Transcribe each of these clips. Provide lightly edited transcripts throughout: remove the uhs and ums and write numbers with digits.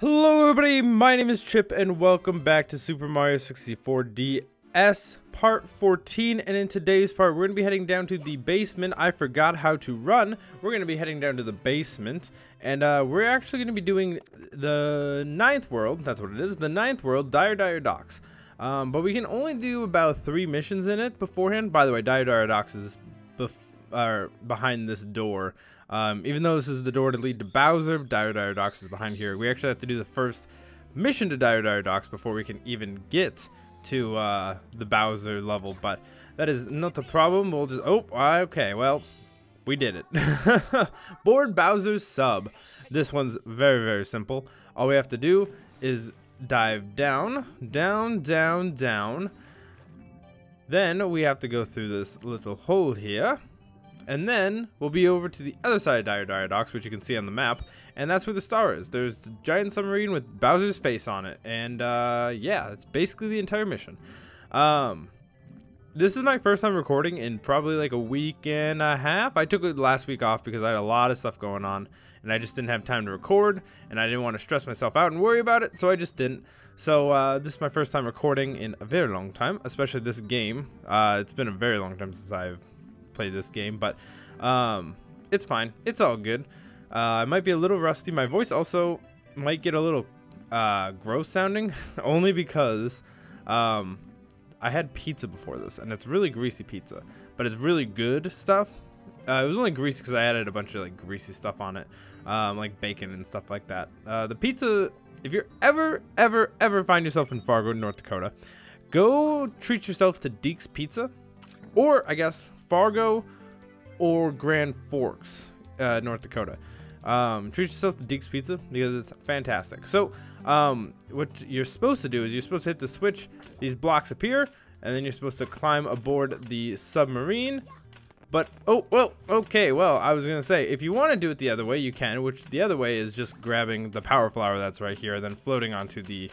Hello everybody, my name is Chip and welcome back to Super Mario 64 DS part 14. And in today's part we're going to be heading down to the basement. I forgot how to run. We're going to be heading down to the basement and we're actually going to be doing the 9th world. That's what it is, the 9th world, Dire Dire Docks. But we can only do about 3 missions in it beforehand. By the way, Dire Dire Docks is behind this door. Even though this is the door to lead to Bowser, Dire Dire Docks is behind here. We actually have to do the first mission to Dire Dire Docks before we can even get to the Bowser level, but that is not a problem. We'll just... oh, okay, well, we did it. Board Bowser's sub. This one's very, very simple. All we have to do is dive down, down, down, down. Then we have to go through this little hole here. And then we'll be over to the other side of Dire Dire Docks, which you can see on the map. And that's where the star is. There's a giant submarine with Bowser's face on it. And yeah, that's basically the entire mission. This is my first time recording in probably like a week and a half. I took it last week off because I had a lot of stuff going on. And I just didn't have time to record. And I didn't want to stress myself out and worry about it. So I just didn't. So this is my first time recording in a very long time. Especially this game. It's been a very long time since I've played this game, but it's fine, it's all good. I might be a little rusty. My voice also might get a little gross sounding only because I had pizza before this, and it's really greasy pizza, but it's really good stuff. It was only greasy because I added a bunch of like greasy stuff on it, like bacon and stuff like that. The pizza, if you're ever find yourself in Fargo, North Dakota, go treat yourself to Deke's Pizza, or I guess Fargo or Grand Forks, North Dakota. Treat yourself to Deke's Pizza because it's fantastic. So what you're supposed to do is you're supposed to hit the switch, these blocks appear, and then you're supposed to climb aboard the submarine. But oh, well, okay, well, I was gonna say, if you want to do it the other way you can, which the other way is just grabbing the power flower that's right here and then floating onto the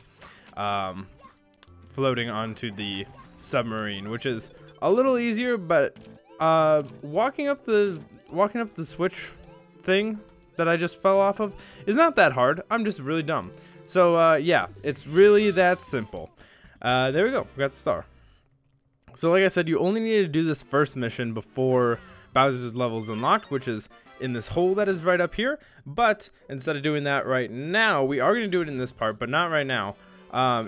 submarine, which is a little easier. But walking up the switch thing that I just fell off of is not that hard. I'm just really dumb. So yeah, it's really that simple. There we go, we got the star. So like I said, you only need to do this first mission before Bowser's level is unlocked, which is in this hole that is right up here. But instead of doing that right now, we are going to do it in this part, but not right now.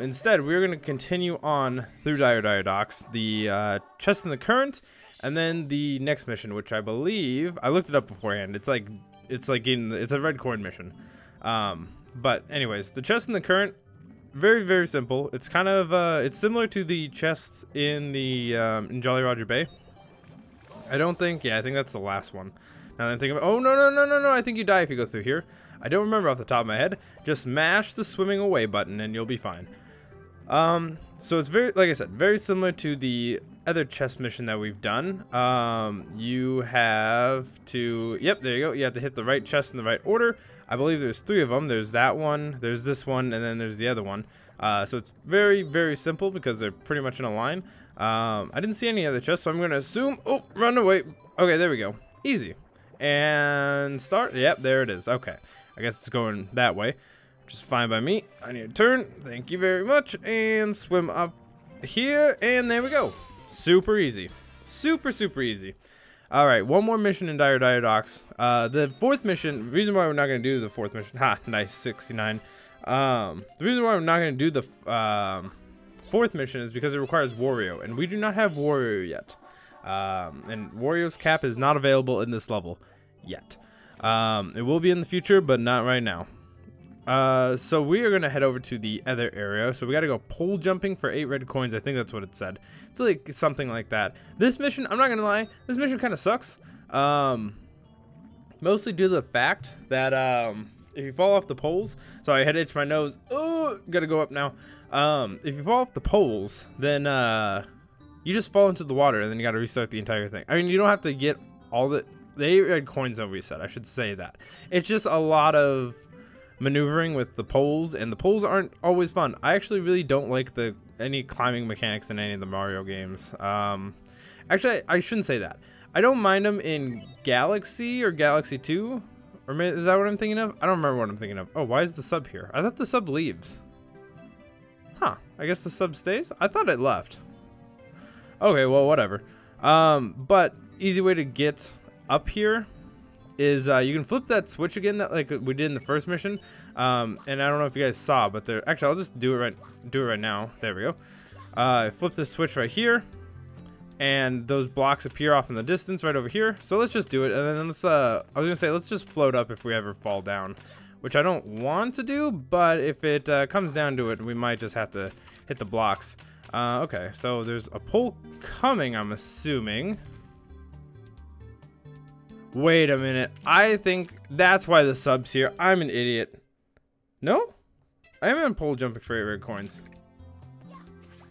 Instead, we're going to continue on through Dire Dire Docks, the Chest in the Current, and then the next mission, which I believe I looked it up beforehand. It's a red coin mission. But anyways, the Chest in the Current, very, very simple. It's kind of it's similar to the chests in the in Jolly Roger Bay. I don't think. Yeah, I think that's the last one. Now that I'm thinking. Oh no! I think you die if you go through here. I don't remember off the top of my head. Just mash the swimming away button and you'll be fine. So it's very, like I said, very similar to the other chest mission that we've done. You have to, yep, there you go. You have to hit the right chest in the right order. I believe there's 3 of them. There's that one, there's this one, and then there's the other one. So it's very, very simple because they're pretty much in a line. I didn't see any other chests, so I'm going to assume, oh, run away. Okay, there we go. Easy. And start. Yep, there it is. Okay. I guess it's going that way, which is fine by me. I need to turn. Thank you very much. And swim up here. And there we go. Super easy. Super, super easy. All right. One more mission in Dire Dire Docks. The 4th mission, the reason why we're not going to do the 4th mission. Ha, nice 69. The reason why I'm not going to do the 4th mission is because it requires Wario. And we do not have Wario yet. And Wario's cap is not available in this level yet. It will be in the future, but not right now. So we are going to head over to the other area. So we got to go pole jumping for 8 red coins. I think that's what it said. It's like something like that. This mission, I'm not going to lie, this mission kind of sucks. Mostly due to the fact that if you fall off the poles, so I had itched my nose. Oh, got to go up now. If you fall off the poles, then you just fall into the water and then you got to restart the entire thing. I mean, you don't have to get all the 8 red coins don't reset. I should say that. It's just a lot of maneuvering with the poles, and the poles aren't always fun. I actually really don't like any climbing mechanics in any of the Mario games. Actually, I shouldn't say that. I don't mind them in Galaxy or Galaxy 2 Or maybe, is that what I'm thinking of? I don't remember what I'm thinking of. Oh, why is the sub here? I thought the sub leaves. Huh. I guess the sub stays? I thought it left. Okay, well, whatever. But easy way to get up here is you can flip that switch again that like we did in the first mission. And I don't know if you guys saw, but there actually I'll just do it right now. There we go. Flip this switch right here, and those blocks appear off in the distance right over here. So let's just do it, and then let's I was gonna say let's just float up if we ever fall down, which I don't want to do, but if it comes down to it, we might just have to hit the blocks. Okay, so there's a pole coming, I'm assuming. Wait a minute. I think that's why the sub's here. I'm an idiot. No? I am in pole jumping for 8 rare coins.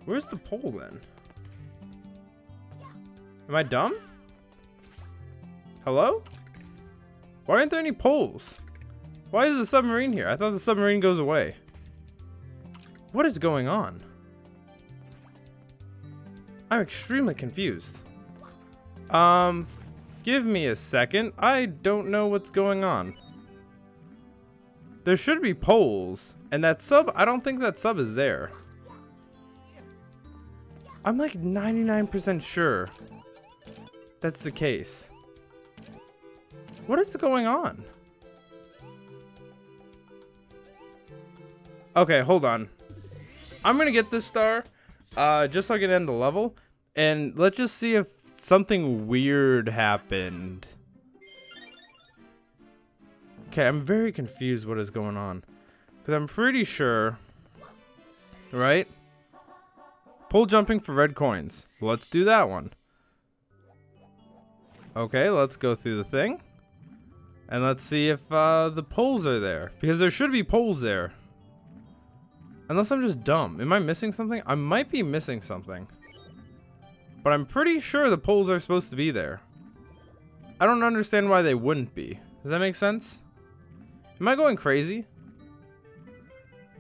Where's the pole then? Am I dumb? Hello? Why aren't there any poles? Why is the submarine here? I thought the submarine goes away. What is going on? I'm extremely confused. Give me a second. I don't know what's going on. There should be poles. And that sub, I don't think that sub is there. I'm like 99% sure that's the case. What is going on? Okay, hold on. I'm gonna get this star just so I can end the level. And let's just see if something weird happened. Okay, I'm very confused what is going on. Because I'm pretty sure, right? Pole jumping for red coins. Let's do that one. Okay, let's go through the thing. And let's see if the poles are there. Because there should be poles there. Unless I'm just dumb. Am I missing something? I might be missing something. But I'm pretty sure the poles are supposed to be there. I don't understand why they wouldn't be. Does that make sense? Am I going crazy?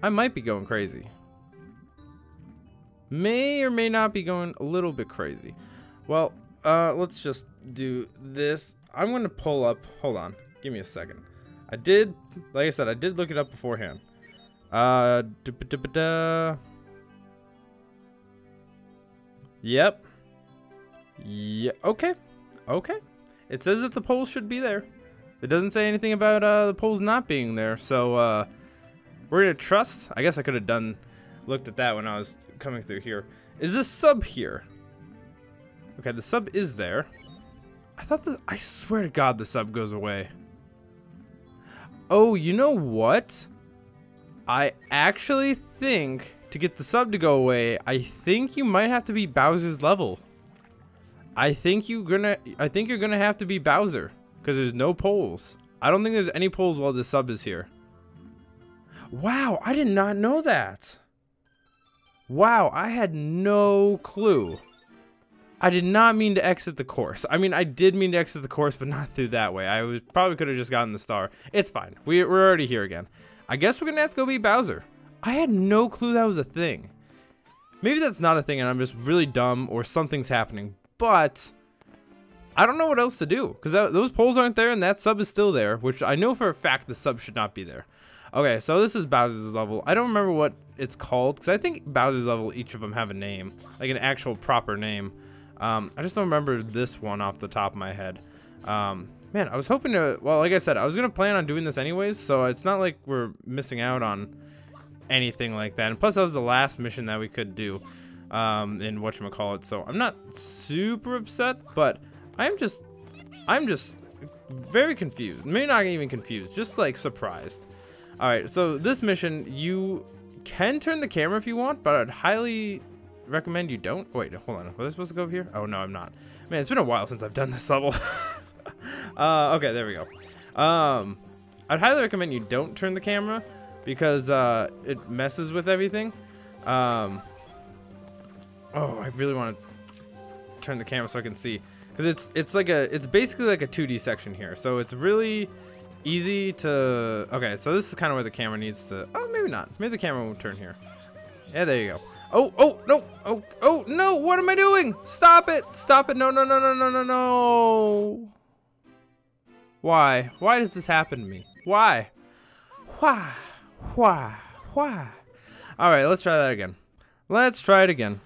I might be going crazy. May or may not be going a little bit crazy. Well, let's just do this. I'm going to pull up. Hold on. Give me a second. I did, like I said, I did look it up beforehand. Yep. Yeah, okay. Okay. It says that the poles should be there. It doesn't say anything about the poles not being there, so we're gonna trust. I guess I could have looked at that when I was coming through here. Is this sub here? Okay, the sub is there. I thought that, I swear to God, the sub goes away. Oh, you know what? I actually think to get the sub to go away, I think you might have to be Bowser's level. I think you're gonna have to be Bowser because there's no poles. I don't think there's any poles while the sub is here. Wow, I did not know that. Wow, I had no clue. I did not mean to exit the course. I mean, I did mean to exit the course, but not through that way. I was probably could have just gotten the star. It's fine. We're already here again. I guess we're gonna have to go be Bowser. I had no clue that was a thing. Maybe that's not a thing and I'm just really dumb or something's happening, but I don't know what else to do because those poles aren't there and that sub is still there, which I know for a fact the sub should not be there. Okay, so this is Bowser's level. I don't remember what it's called because I think Bowser's level, each of them have a name, like an actual proper name. I just don't remember this one off the top of my head. Man, I was hoping to, well, like I said, I was going to plan on doing this anyways, so it's not like we're missing out on anything like that. And plus, that was the last mission that we could do in whatchamacallit, so I'm not super upset, but I'm just very confused. Maybe not even confused, just like surprised. All right, so this mission, you can turn the camera if you want, but I'd highly recommend you don't. Wait, hold on. Was I supposed to go over here? Oh, no, I'm not. Man, it's been a while since I've done this level. Okay, there we go. I'd highly recommend you don't turn the camera because it messes with everything. Oh, I really want to turn the camera so I can see because it's basically like a 2D section here, so it's really easy to. Okay, so this is kind of where the camera needs to. Oh, maybe not. Maybe the camera won't turn here. Yeah, there you go. Oh, oh, no, oh, oh, no, what am I doing? Stop it, no, no, no, no, no, no, no. Why? Why does this happen to me? Why? Why? Why? Why? Alright, let's try that again. Let's try it again.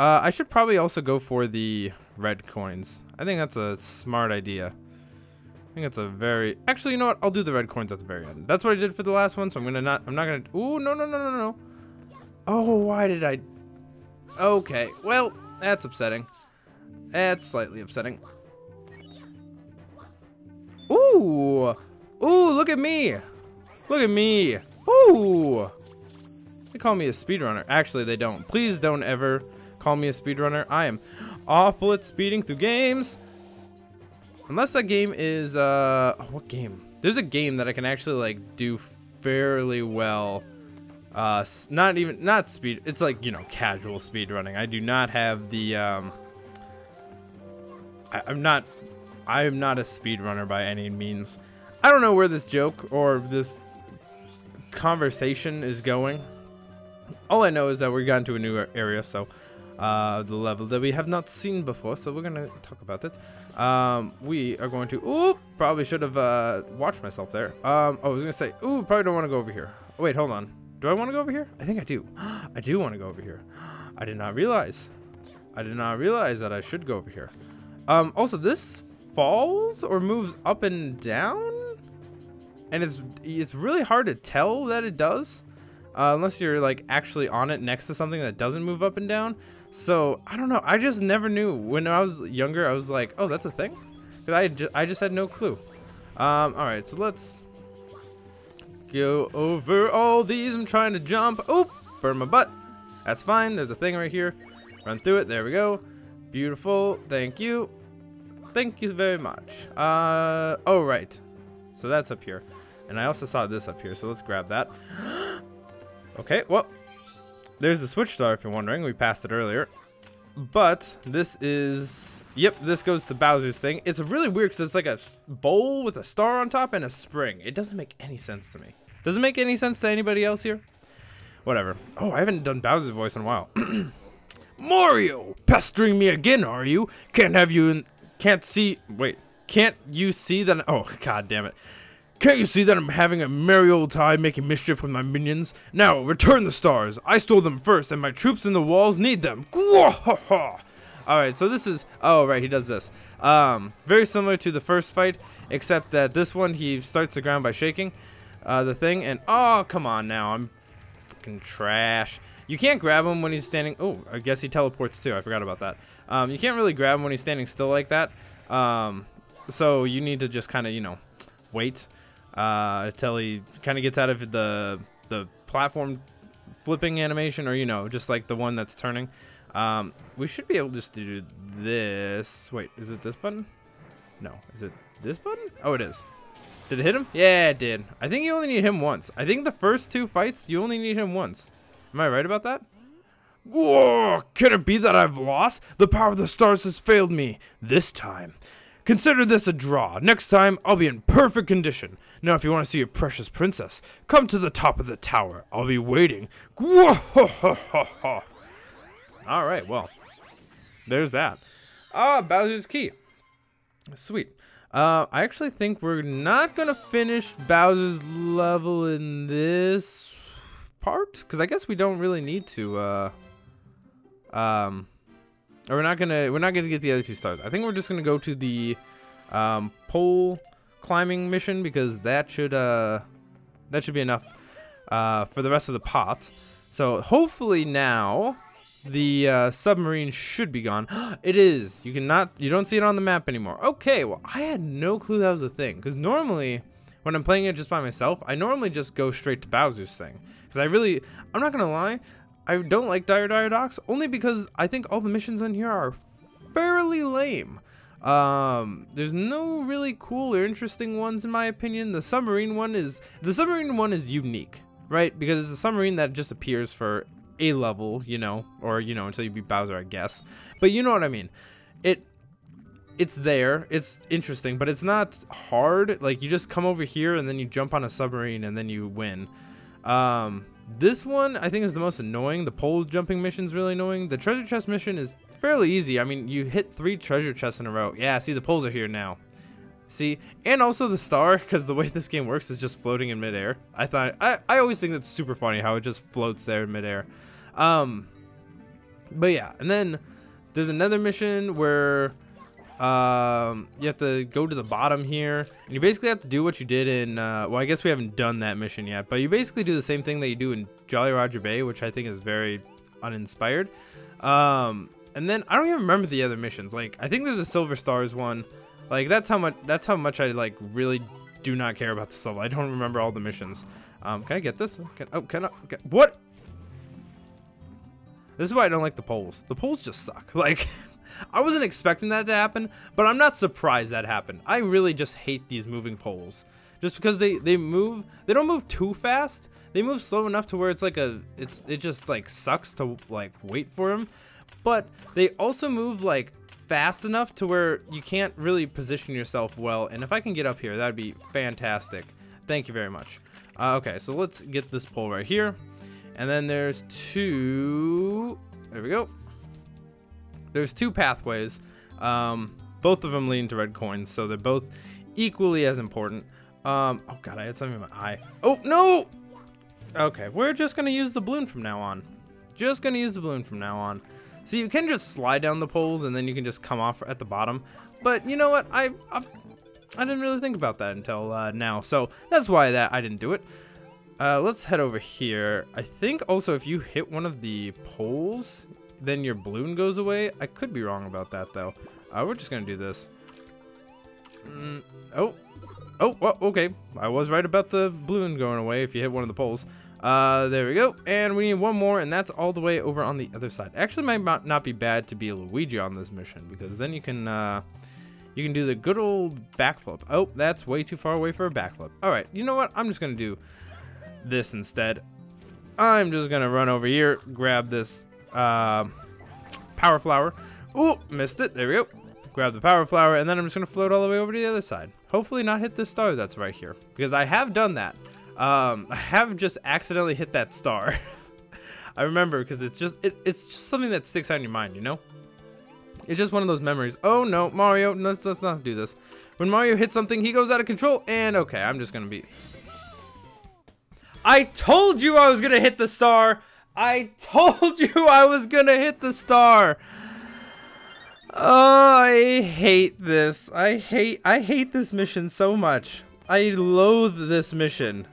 I should probably also go for the red coins. I think that's a smart idea. I think that's a very... Actually, you know what? I'll do the red coins at the very end. That's what I did for the last one, so I'm not gonna... Ooh, no, no, no, no, no. Oh, why did I... Okay, well, that's upsetting. That's slightly upsetting. Ooh! Ooh, look at me! Look at me! Ooh! They call me a speedrunner. Actually, they don't. Please don't ever call me a speedrunner. I am awful at speeding through games. Unless that game is, what game? There's a game that I can actually, like, do fairly well. Not speed. It's like, you know, casual speedrunning. I do not have the, I'm not a speedrunner by any means. I don't know where this joke or this conversation is going. All I know is that we've gotten to a new area, so the level that we have not seen before, so we're gonna talk about it. We are going to... Ooh, probably should have watched myself there. I was gonna say, ooh, probably don't want to go over here. Oh, wait, hold on. Do I want to go over here? I think I do. I do want to go over here. I did not realize. I did not realize that I should go over here. Also, this falls or moves up and down, and it's really hard to tell that it does, unless you're like actually on it next to something that doesn't move up and down. So I don't know. I just never knew. When I was younger, I was like, oh, that's a thing, because I just had no clue. All right, so let's go over all these. I'm trying to jump. Oh, burn my butt. That's fine. There's a thing right here. Run through it. There we go. Beautiful. Thank you. Thank you very much. Oh, right. So that's up here. And I also saw this up here, so let's grab that. Okay, well, there's the Switch Star, if you're wondering. We passed it earlier. But this is... Yep, this goes to Bowser's thing. It's really weird because it's like a bowl with a star on top and a spring. It doesn't make any sense to me. Does it make any sense to anybody else here? Whatever. Oh, I haven't done Bowser's voice in a while. Mario! Pestering me again, are you? Can't have you in... Can't see... Wait. Can't you see that... Oh, god damn it. Can't you see that I'm having a merry old time making mischief with my minions? Now, return the stars. I stole them first, and my troops in the walls need them. Alright, so this is... Oh, right, he does this. Very similar to the first fight, except that this one, he starts the ground by shaking the thing, and... Oh, come on now. I'm fucking trash. You can't grab him when he's standing... Oh, I guess he teleports too. I forgot about that. You can't really grab him when he's standing still like that. So you need to just kind of, you know, wait until he kind of gets out of the platform flipping animation, or, you know, just like the one that's turning. We should be able just to do this. Wait, is it this button? No. Is it this button? Oh, it is. Did it hit him? Yeah, it did. I think you only need him once. I think the first two fights, you only need him once. Am I right about that? Whoa! Can it be that I've lost? The power of the stars has failed me this time. Consider this a draw. Next time, I'll be in perfect condition. Now, if you want to see your precious princess, come to the top of the tower. I'll be waiting. Alright, well, there's that. Ah, Bowser's Key. Sweet. I actually think we're not going to finish Bowser's level in this part, because I guess we don't really need to, or we're not gonna get the other two stars. I think we're just gonna go to the pole climbing mission, because that should be enough for the rest of the pot. So hopefully now the submarine should be gone. It is. You don't see it on the map anymore. Okay, well, I had no clue that was a thing, because normally when I'm playing it just by myself, I normally just go straight to Bowser's thing, because I'm not gonna lie, I don't like Dire Dire Docks, only because I think all the missions in here are fairly lame. There's no really cool or interesting ones, in my opinion. The submarine one is unique, right? Because it's a submarine that just appears for a level, you know, or, you know, until you beat Bowser, I guess. But you know what I mean. It's there, it's interesting, but it's not hard. Like, you just come over here and then you jump on a submarine and then you win. This one, I think, is the most annoying. The pole jumping mission is really annoying. The treasure chest mission is fairly easy. I mean, you hit 3 treasure chests in a row. Yeah, see, the poles are here now. See, and also the star, because the way this game works is just floating in midair. I always think that's super funny how it just floats there in midair. But yeah, and then there's another mission where you have to go to the bottom here, and you basically have to do what you did in well, I guess we haven't done that mission yet, but you basically do the same thing that you do in Jolly Roger Bay, which I think is very uninspired. And then I don't even remember the other missions. Like, I think there's a Silver Stars one. Like, that's how much I like really do not care about this level. I don't remember all the missions. Can I get this? What? This is why I don't like the polls. The polls just suck. Like, I wasn't expecting that to happen, but I'm not surprised that happened. I really just hate these moving polls, just because they don't move too fast. They move slow enough to where it's like it just like sucks to like wait for them, but they also move like fast enough to where you can't really position yourself well. And if I can get up here, that would be fantastic. Thank you very much. Okay, so let's get this pole right here, and then there's two, there we go, there's two pathways. Both of them lead to red coins, so they're both equally as important. Oh god, I had something in my eye. Oh no. Okay, we're just gonna use the balloon from now on. So you can just slide down the poles, and then you can just come off at the bottom. But you know what? I didn't really think about that until now. So that's why I didn't do it. Let's head over here. I think also if you hit one of the poles, then your balloon goes away. I could be wrong about that though. We're just gonna do this. Oh, well, okay. I was right about the balloon going away if you hit one of the poles. There we go, and we need one more, and that's all the way over on the other side. Actually, it might not be bad to be Luigi on this mission, because then you can do the good old backflip. Oh, that's way too far away for a backflip. All right, you know what? I'm just gonna do this instead. I'm just gonna run over here, grab this power flower. Oh, missed it. There we go. Grab the power flower, and then I'm just gonna float all the way over to the other side. Hopefully, not hit this star that's right here, because I have done that. I have just accidentally hit that star. I remember because it's just something that sticks out in your mind, you know? It's just one of those memories. Oh no, Mario, let's not do this. When Mario hits something, he goes out of control, and okay, I'm just gonna be... I told you I was gonna hit the star! I told you I was gonna hit the star! Oh, I hate this. I hate this mission so much. I loathe this mission.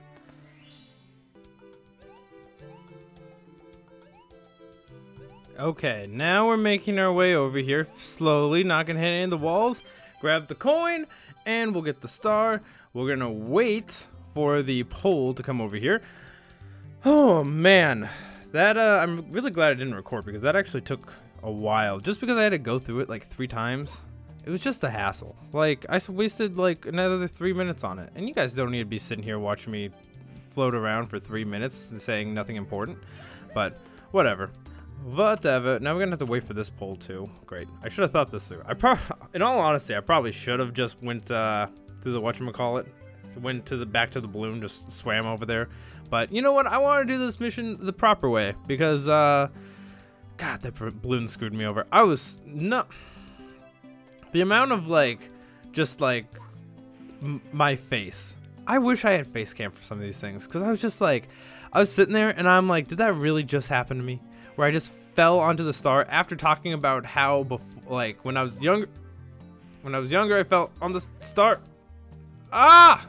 Okay, now we're making our way over here slowly, not gonna hit any of the walls. Grab the coin, and we'll get the star. We're gonna wait for the pole to come over here. Oh man, that I'm really glad I didn't record, because that actually took a while. Just because I had to go through it like 3 times, it was just a hassle. Like, I wasted like another 3 minutes on it, and you guys don't need to be sitting here watching me float around for 3 minutes and saying nothing important. But whatever. Whatever. Now we're gonna have to wait for this poll too. Great. I should have thought this through. In all honesty, I probably should have just went through the whatchamacallit. Went to the back to the balloon, just swam over there. But you know what? I want to do this mission the proper way, because God, that balloon screwed me over. I was not... The amount of like, just like my face. I wish I had face cam for some of these things, because I was just like, I was sitting there and I'm like, did that really just happen to me? Where I just fell onto the star after talking about how, like when I was younger, I fell on the star. Ah!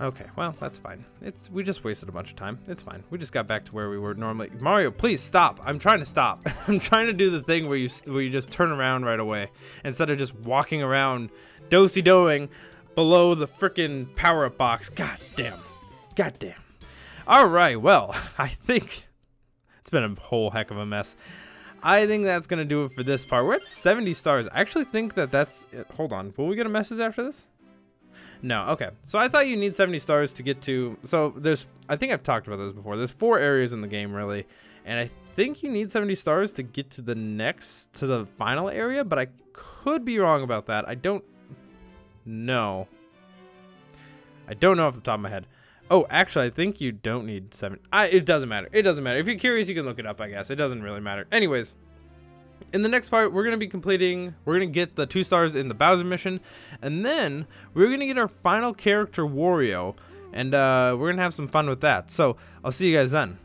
Okay, well, that's fine. We just wasted a bunch of time. It's fine. We just got back to where we were normally. Mario, please stop. I'm trying to stop. I'm trying to do the thing where you just turn around right away, instead of just walking around do-si-doing below the freaking power-up box. God damn. God damn. All right, well, I think it's been a whole heck of a mess. I think that's going to do it for this part. We're at 70 stars. I actually think that that's it. Hold on. Will we get a message after this? No, okay. So I thought you need 70 stars to get to... So there's... I think I've talked about this before. There's 4 areas in the game, really. And I think you need 70 stars to get to the next... To the final area, but I could be wrong about that. I don't know. I don't know off the top of my head. Oh, actually, I think you don't need 70... It doesn't matter. It doesn't matter. If you're curious, you can look it up, I guess. It doesn't really matter. Anyways... In the next part, we're going to get the 2 stars in the Bowser mission, and then we're going to get our final character, Wario, and we're going to have some fun with that. So I'll see you guys then.